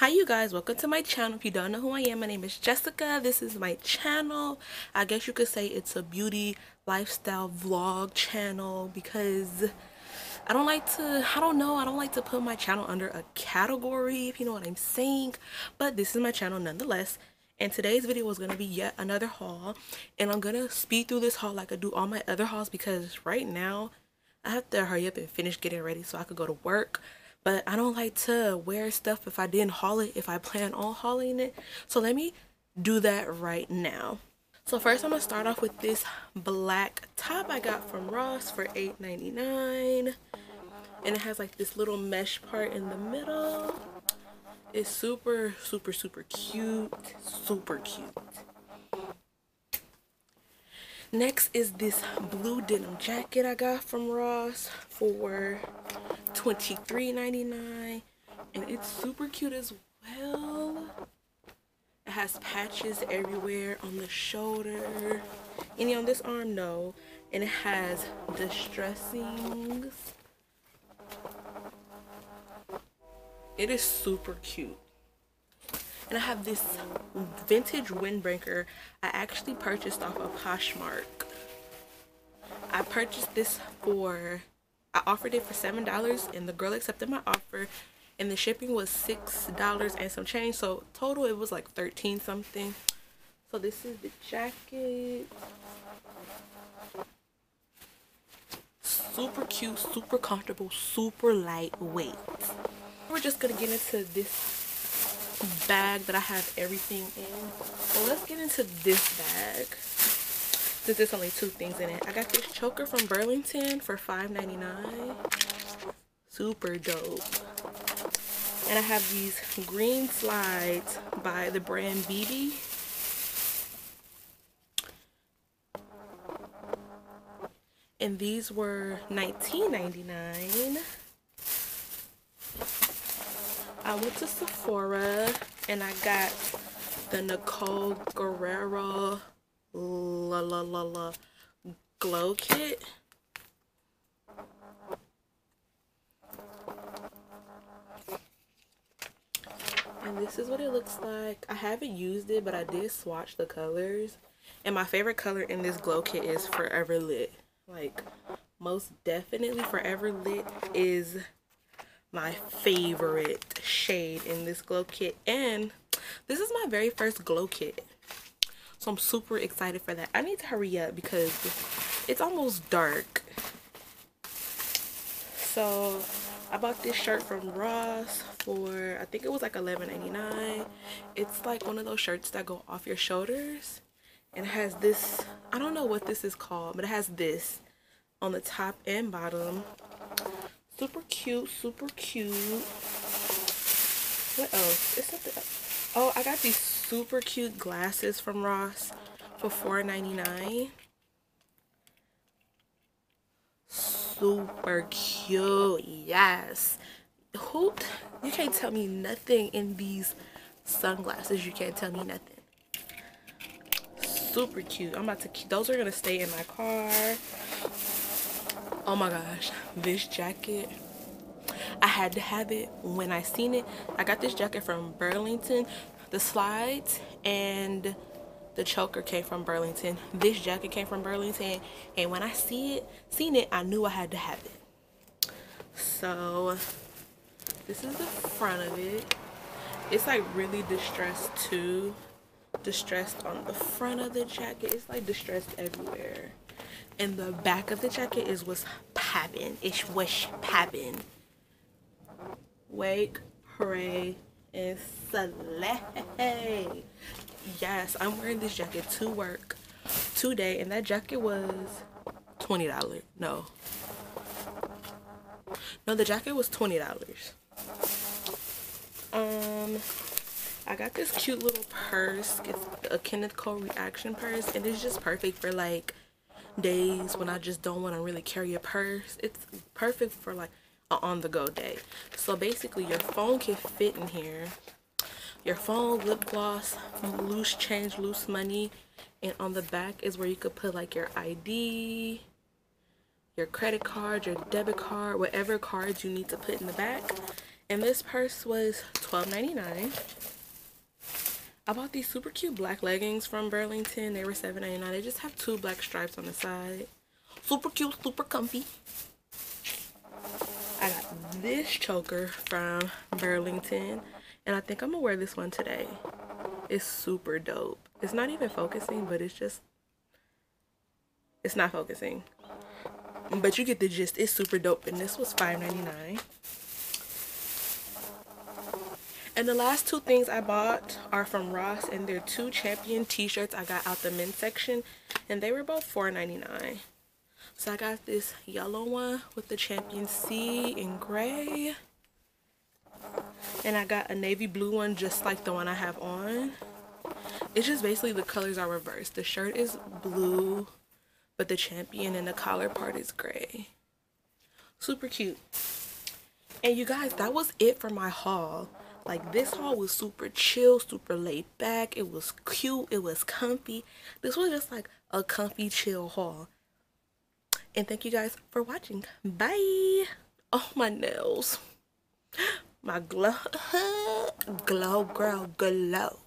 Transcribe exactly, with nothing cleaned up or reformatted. Hi you guys, welcome to my channel. If you don't know who I am, my name is Jessica. This is my channel. I guess you could say it's a beauty lifestyle vlog channel because I don't like to, I don't know, I don't like to put my channel under a category, if you know what I'm saying, but this is my channel nonetheless. And today's video is going to be yet another haul, and I'm going to speed through this haul like I do all my other hauls because right now I have to hurry up and finish getting ready so I could go to work. But I don't like to wear stuff if I didn't haul it, if I plan on hauling it. So let me do that right now. So first I'm going to start off with this black top I got from Ross for eight ninety-nine. And it has like this little mesh part in the middle. It's super, super, super cute. Super cute. Next is this blue denim jacket I got from Ross for twenty-three ninety-nine, and it's super cute as well. It has patches everywhere on the shoulder, any on this arm, no, and it has distressings. It is super cute. And I have this vintage windbreaker I actually purchased off of Poshmark. I purchased this for I offered it for seven dollars, and the girl accepted my offer, and the shipping was six dollars and some change, so total it was like thirteen something. So this is the jacket. Super cute, super comfortable, super lightweight. We're just gonna get into this bag that I have everything in. So let's get into this bag. Since there's only two things in it. I got this choker from Burlington for five ninety-nine. Super dope. And I have these green slides by the brand Bebe. And these were nineteen ninety-nine. I went to Sephora and I got the Nicole Guerrero La La La La Glow Kit. And this is what it looks like. I haven't used it, but I did swatch the colors. And my favorite color in this glow kit is Forever Lit. Like, most definitely Forever Lit is my favorite shade in this glow kit. And this is my very first glow kit. So I'm super excited for that. I need to hurry up because it's almost dark. So I bought this shirt from Ross for, I think it was like eleven ninety-nine. It's like one of those shirts that go off your shoulders. And it has this, I don't know what this is called, but it has this on the top and bottom. Super cute, super cute. What else? It's something else. Oh, I got these super cute glasses from Ross for four ninety-nine. Super cute, yes. Who, you can't tell me nothing in these sunglasses. You can't tell me nothing. Super cute. I'm about to, those are gonna stay in my car. Oh my gosh, this jacket. I had to have it when I seen it. I got this jacket from Burlington. The slides and the choker came from Burlington. This jacket came from Burlington, and when I see it, seen it, I knew I had to have it. So this is the front of it. It's like really distressed too. Distressed on the front of the jacket. It's like distressed everywhere. And the back of the jacket is what's poppin'. It's what's poppin'. Wake, hooray, and slay. Yes, I'm wearing this jacket to work today, and that jacket was twenty dollars. No. No, the jacket was twenty dollars. Um, I got this cute little purse. It's a Kenneth Cole reaction purse, and it's just perfect for, like, days when I just don't want to really carry a purse. It's perfect for, like, on-the-go day. So basically your phone can fit in here, your phone, lip gloss, loose change, loose money, and on the back is where you could put like your I D, your credit card, your debit card, whatever cards you need to put in the back. and this purse was twelve ninety-nine. I bought these super cute black leggings from Burlington. They were seven ninety-nine. They just have two black stripes on the side. Super cute, super comfy. I got this choker from Burlington, and I think I'm gonna wear this one today. It's super dope. It's not even focusing, but it's just, it's not focusing. But you get the gist. It's super dope, and this was five ninety-nine. And the last two things I bought are from Ross, and they're two Champion t-shirts I got out the men's section, and they were both four ninety-nine. So I got this yellow one with the Champion C in gray, and I got a navy blue one just like the one I have on. It's just basically the colors are reversed. The shirt is blue, but the Champion and the collar part is gray. Super cute. And you guys, that was it for my haul. Like, this haul was super chill, super laid back. It was cute. It was comfy. This was just like a comfy, chill haul. And thank you guys for watching. Bye. Oh, my nails. My glow. Glow, girl, glow.